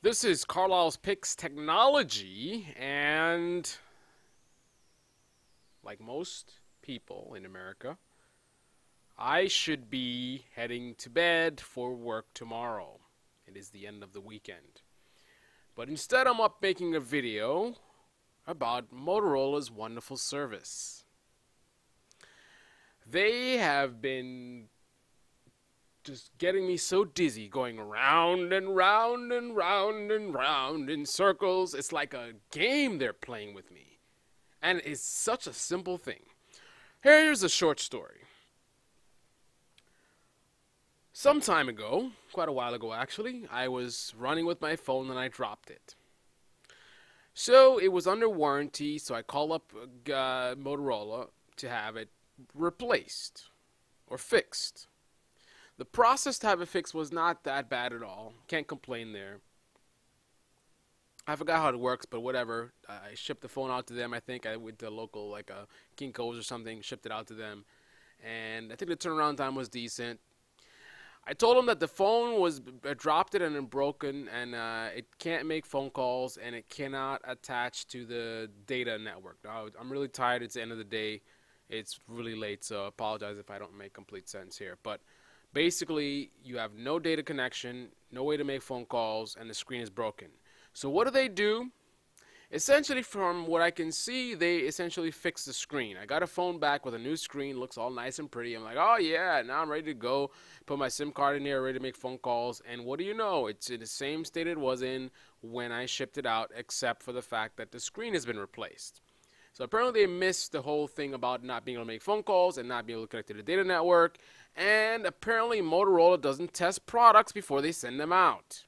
This is Carlisle's Pix technology, and like most people in America, I should be heading to bed for work tomorrow. It is the end of the weekend. But instead I'm up making a video about Motorola's wonderful service. They have been just getting me so dizzy, going round and round and round and round in circles. It's like a game they're playing with me. And it's such a simple thing. Here's a short story. Some time ago, quite a while ago actually, I was running with my phone and I dropped it. So it was under warranty, so I called up Motorola to have it replaced or fixed. The process to have it fixed was not that bad at all. Can't complain there. I forgot how it works, but whatever. I shipped the phone out to them. I think I went to a local, like a Kinko's or something, shipped it out to them, and I think the turnaround time was decent. I told them that the phone was dropped it and then broken, and it can't make phone calls and it cannot attach to the data network. Now, I'm really tired. It's the end of the day. It's really late, so I apologize if I don't make complete sense here. But basically, you have no data connection, no way to make phone calls, and the screen is broken. So what do they do? Essentially, from what I can see, they essentially fix the screen. I got a phone back with a new screen, looks all nice and pretty. I'm like, oh yeah, now I'm ready to go. Put my SIM card in there, ready to make phone calls. And what do you know? It's in the same state it was in when I shipped it out, except for the fact that the screen has been replaced. So apparently they missed the whole thing about not being able to make phone calls and not being able to connect to the data network. And apparently Motorola doesn't test products before they send them out.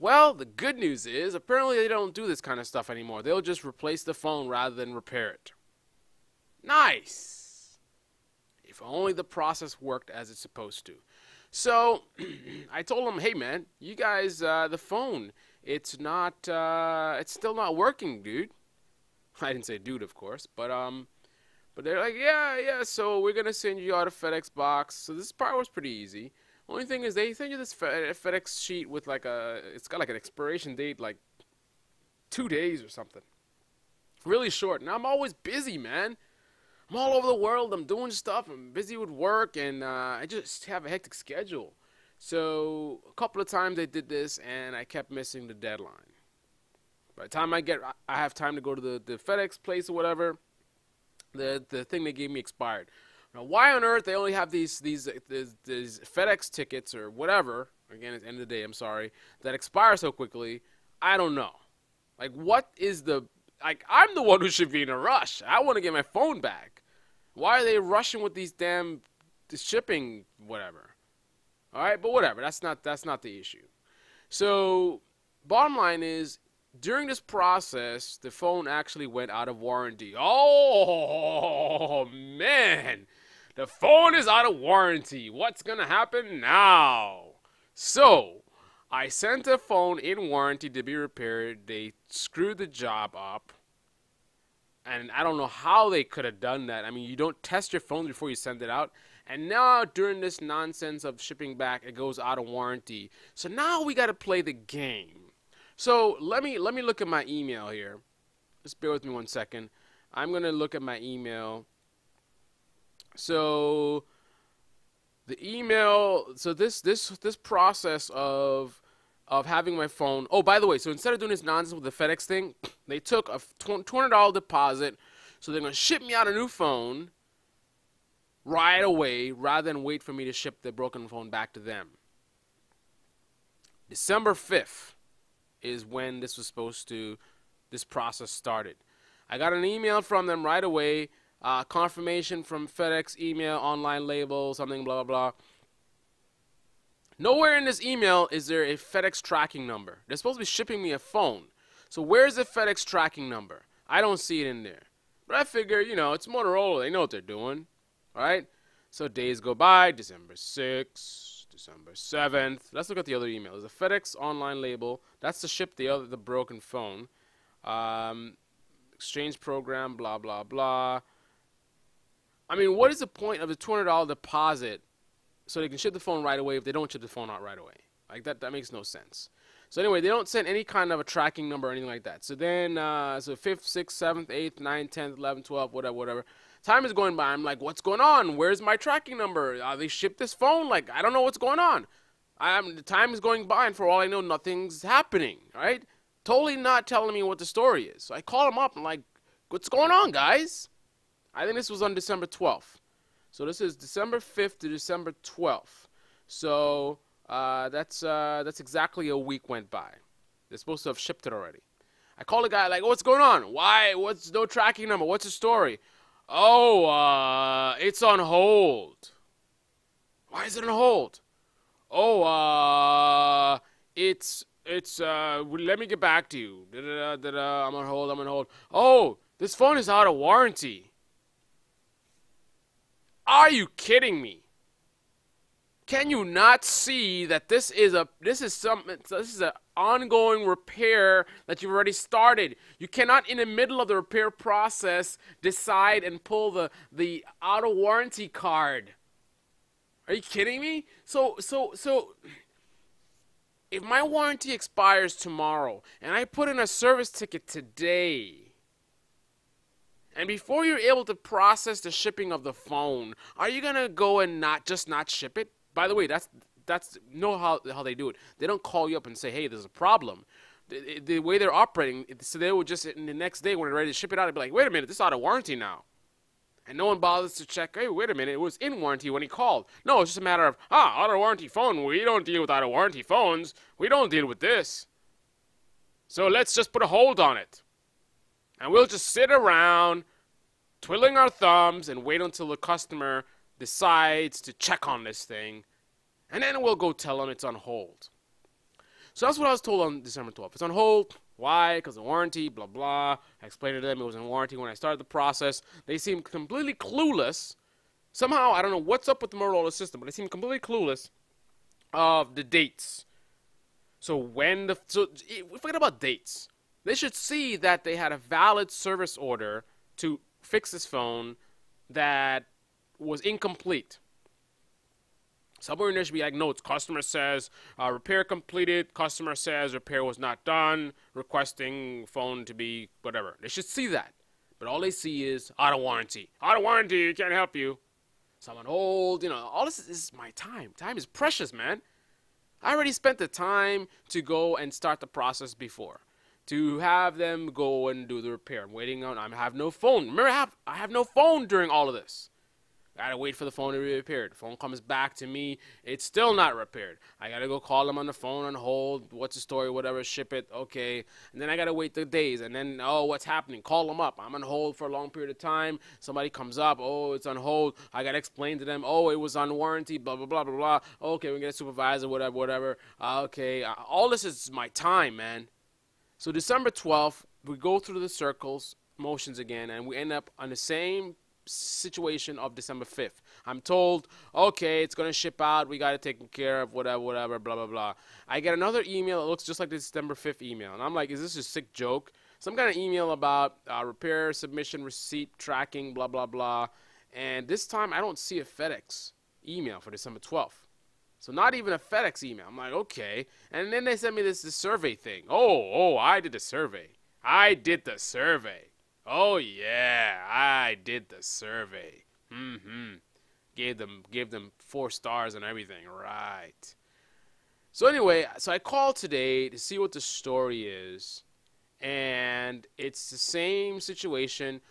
Well, the good news is apparently they don't do this kind of stuff anymore. They'll just replace the phone rather than repair it. Nice! If only the process worked as it's supposed to. So I told them, hey man, you guys, the phone, it's still not working, dude. I didn't say dude, of course, but they're like, yeah, so we're going to send you out a FedEx box. So this part was pretty easy. Only thing is they send you this FedEx sheet with like it's got like an expiration date, like 2 days or something. Really short. And I'm always busy, man. I'm all over the world. I'm doing stuff. I'm busy with work, and I just have a hectic schedule. So a couple of times they did this, and I kept missing the deadline. By the time I have time to go to the FedEx place or whatever, the thing they gave me expired. Now, why on earth they only have these FedEx tickets or whatever? Again, at the end of the day, I'm sorry, that expire so quickly. I don't know. Like, what is the like? I'm the one who should be in a rush. I want to get my phone back. Why are they rushing with these damn shipping whatever? All right, but whatever. That's not the issue. So, bottom line is, during this process, the phone actually went out of warranty. Oh, man. The phone is out of warranty. What's going to happen now? So, I sent a phone in warranty to be repaired. They screwed the job up. And I don't know how they could have done that. I mean, you don't test your phone before you send it out. And now, during this nonsense of shipping back, it goes out of warranty. So, now we got to play the game. So let me look at my email here. Just bear with me 1 second. I'm gonna look at my email. So the email. So this process of having my phone. Oh, by the way, so instead of doing this nonsense with the FedEx thing, they took a $200 deposit. So they're gonna ship me out a new phone right away, rather than wait for me to ship the broken phone back to them. December 5th. Is when this was supposed to, this process started. I got an email from them right away, confirmation from FedEx email, online label, something, blah, blah, blah. Nowhere in this email is there a FedEx tracking number. They're supposed to be shipping me a phone. So where's the FedEx tracking number? I don't see it in there. But I figure, you know, it's Motorola. They know what they're doing, all right? So days go by, December 6th. December 7th. Let's look at the other email. There's a FedEx online label. That's to ship the broken phone. Exchange program, blah, blah, blah. I mean, what is the point of the $200 deposit so they can ship the phone right away if they don't ship the phone out right away? Like, that makes no sense. So anyway, they don't send any kind of a tracking number or anything like that. So then, so 5th, 6th, 7th, 8th, 9th, 10th, 11th, 12th, whatever. Time is going by. I'm like, what's going on? Where's my tracking number? They shipped this phone? Like, I don't know what's going on. The time is going by, and for all I know, nothing's happening, right? Totally not telling me what the story is. So I call them up. I'm like, what's going on, guys? I think this was on December 12th. So this is December 5th to December 12th. So... that's exactly a week went by. They're supposed to have shipped it already. I called the guy like, what's going on? Why? What's no tracking number? What's the story? Oh, it's on hold. Why is it on hold? Oh, let me get back to you. I'm on hold, Oh, this phone is out of warranty. Are you kidding me? Can you not see that this is an ongoing repair that you've already started? You cannot, in the middle of the repair process, decide and pull the out of warranty card. Are you kidding me? So if my warranty expires tomorrow and I put in a service ticket today, and before you're able to process the shipping of the phone, are you gonna go and not ship it? By the way, that's know how they do it. They don't call you up and say, hey, there's a problem. The way they're operating, so they will just, in the next day when they're ready to ship it out, they'll be like, wait a minute, this is out of warranty now. And no one bothers to check, hey, wait a minute, it was in warranty when he called. No, it's just a matter of, out of warranty phone. We don't deal with out of warranty phones. We don't deal with this. So let's just put a hold on it. And we'll just sit around twiddling our thumbs and wait until the customer decides to check on this thing, and then we'll go tell them it's on hold. So that's what I was told on December 12th. It's on hold. Why? Because of warranty, blah, blah. I explained to them it was in warranty when I started the process. They seemed completely clueless. Somehow, I don't know what's up with the Motorola system, but they seemed completely clueless of the dates. So forget about dates. They should see that they had a valid service order to fix this phone that was incomplete. Somewhere in there should be like notes. Customer says repair completed. Customer says repair was not done. Requesting phone to be whatever. They should see that. But all they see is out of warranty. Out of warranty. Can't help you. So I'm on hold. You know, all this is my time. Time is precious, man. I already spent the time to go and start the process before. To have them go and do the repair. I'm waiting on, I have no phone. Remember, I have no phone during all of this. I gotta wait for the phone to be repaired. Phone comes back to me. It's still not repaired. I gotta go call them on the phone on hold. What's the story? Whatever. Ship it. Okay. And then I gotta wait the days. And then, oh, what's happening? Call them up. I'm on hold for a long period of time. Somebody comes up. Oh, it's on hold. I gotta explain to them. Oh, it was on warranty. Blah, blah, blah, blah, blah. Okay, we get a supervisor. Whatever, whatever. Okay. All this is my time, man. So December 12th, we go through the circles, motions again, and we end up on the same situation of December 5th. I'm told, okay, it's going to ship out. We got it taken care of, whatever, whatever, blah, blah, blah. I get another email that looks just like the December 5th email. And I'm like, is this a sick joke? Some kind of email about repair, submission, receipt, tracking, blah, blah, blah. And this time, I don't see a FedEx email for December 12th. So not even a FedEx email. I'm like, okay. And then they sent me this survey thing. Oh, I did the survey. Oh, yeah, I did the survey. Gave them 4 stars and everything. Right. So anyway, so I called today to see what the story is. And it's the same situation.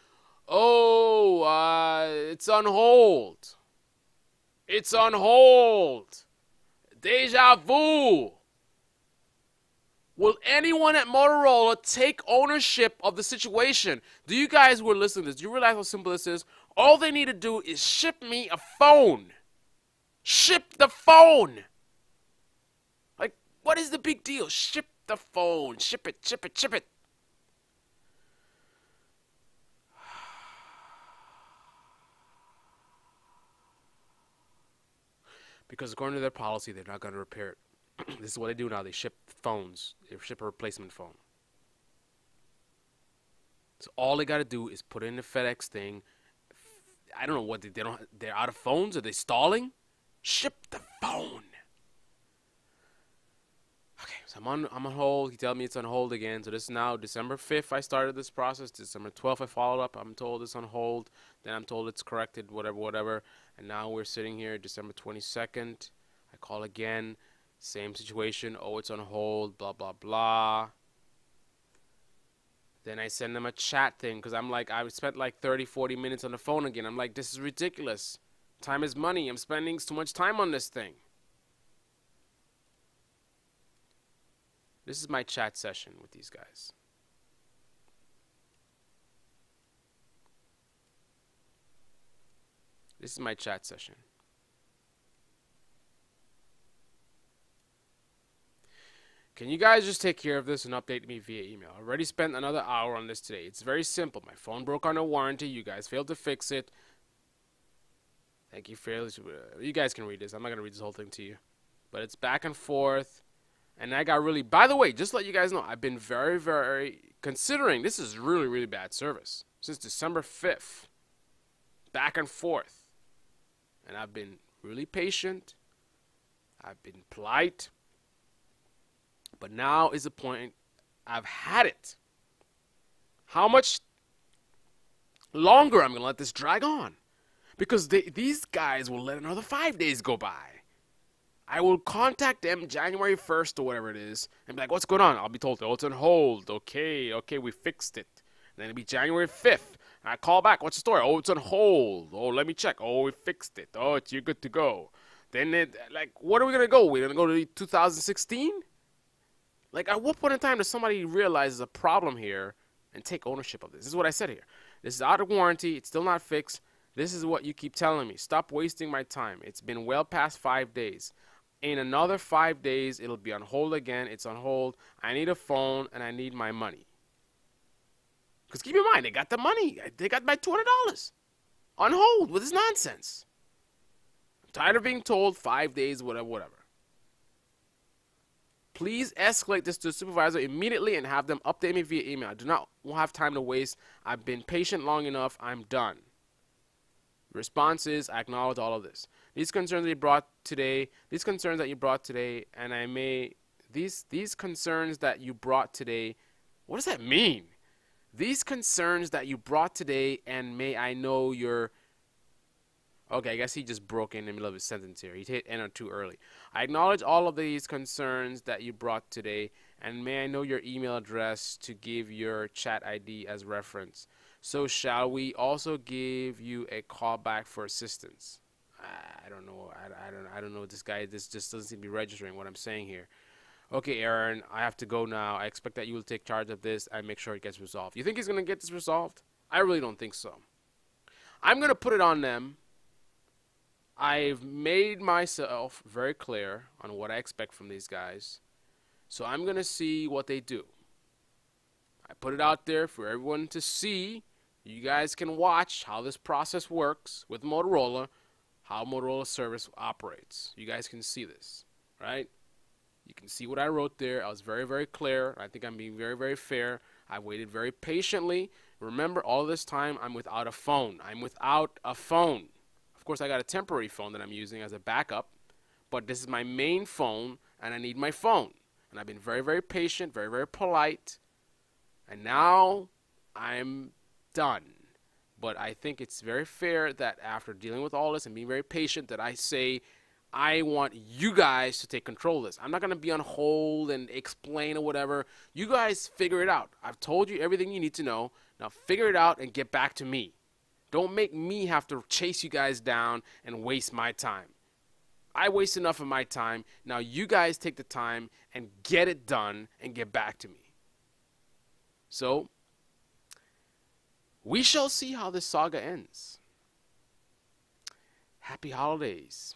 Oh, it's on hold. It's on hold. Deja vu. Will anyone at Motorola take ownership of the situation? Do you guys who are listening to this, do you realize how simple this is? All they need to do is ship me a phone. Ship the phone. Like, what is the big deal? Ship the phone. Ship it, ship it, ship it. Because according to their policy, they're not going to repair it. This is what they do now. They ship phones. They ship a replacement phone. So all they got to do is put in the FedEx thing. I don't know what they don't. They're out of phones. Are they stalling? Ship the phone. So I'm on hold. He told me it's on hold again. So this is now December 5th. I started this process. December 12th, I followed up. I'm told it's on hold. Then I'm told it's corrected, whatever. And now we're sitting here December 22nd. I call again. Same situation. Oh, it's on hold, blah, blah, blah. Then I send them a chat thing because I'm like, I spent like 30, 40 minutes on the phone again. I'm like, this is ridiculous. Time is money. I'm spending too much time on this thing. This is my chat session with these guys. This is my chat session. Can you guys just take care of this and update me via email? I already spent another hour on this today. It's very simple. My phone broke under warranty. You guys failed to fix it. Thank you for... You guys can read this. I'm not going to read this whole thing to you. But it's back and forth. And I got really... By the way, just to let you guys know, I've been very, very... Considering this is really, really bad service. Since December 5th. Back and forth. And I've been really patient. I've been polite. But now is the point. I've had it. How much longer I'm going to let this drag on? Because these guys will let another 5 days go by. I will contact them January 1st or whatever it is and be like, what's going on? I'll be told, oh, it's on hold. Okay, we fixed it. And then it'll be January 5th. And I call back, what's the story? Oh, it's on hold. Oh, let me check. Oh, we fixed it. Oh, you're good to go. Then, like, what are we going to go? We're going to go to 2016? Like, at what point in time does somebody realize there's a problem here and take ownership of this? This is what I said here. This is out of warranty. It's still not fixed. This is what you keep telling me. Stop wasting my time. It's been well past 5 days. In another 5 days, it'll be on hold again. It's on hold. I need a phone, and I need my money. Because keep in mind, they got the money. They got my $200 on hold with this nonsense. I'm tired of being told 5 days, whatever. Please escalate this to the supervisor immediately and have them update me via email. I do not have time to waste. I've been patient long enough. I'm done. Response is, I acknowledge all of this. These concerns that you brought today, what does that mean? These concerns that you brought today, and may I know your... Okay, I guess he just broke in the middle of his sentence here. He hit enter too early. I acknowledge all of these concerns that you brought today, and may I know your email address to give your chat ID as reference. So shall we also give you a call back for assistance? I don't know. I don't know. This guy just doesn't seem to be registering what I'm saying here. Okay, Aaron, I have to go now. I expect that you will take charge of this and make sure it gets resolved. You think he's going to get this resolved? I really don't think so. I'm going to put it on them. I've made myself very clear on what I expect from these guys. So I'm going to see what they do. I put it out there for everyone to see. You guys can watch how this process works with Motorola, how Motorola service operates. You guys can see this, right? You can see what I wrote there. I was very, very clear. I think I'm being very, very fair. I waited very patiently. Remember, all this time, I'm without a phone. I'm without a phone. Of course, I got a temporary phone that I'm using as a backup, but this is my main phone and I need my phone. And I've been very, very patient, very, very polite, and now I'm done. But I think it's very fair that after dealing with all this and being very patient that I say, I want you guys to take control of this. I'm not going to be on hold and explain or whatever. You guys figure it out. I've told you everything you need to know. Now figure it out and get back to me. Don't make me have to chase you guys down and waste my time. I waste enough of my time. Now you guys take the time and get it done and get back to me. So, we shall see how this saga ends. Happy holidays.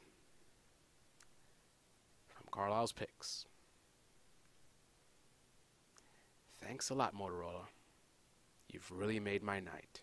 From Carlisle's Pix. Thanks a lot, Motorola. You've really made my night.